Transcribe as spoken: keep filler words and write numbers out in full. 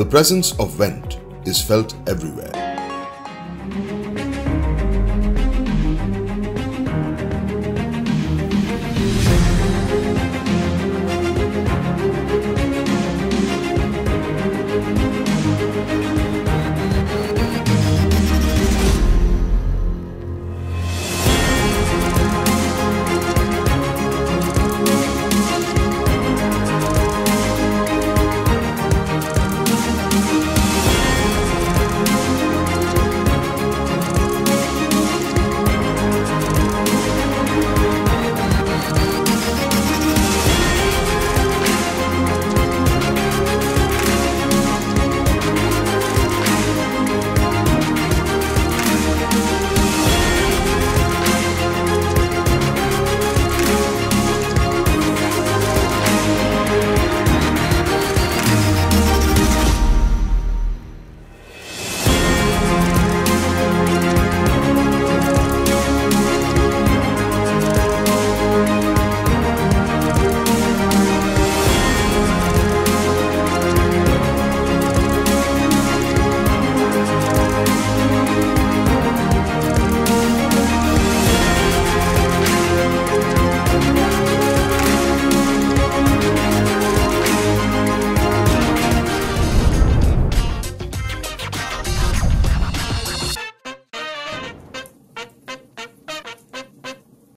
The presence of Wendt is felt everywhere.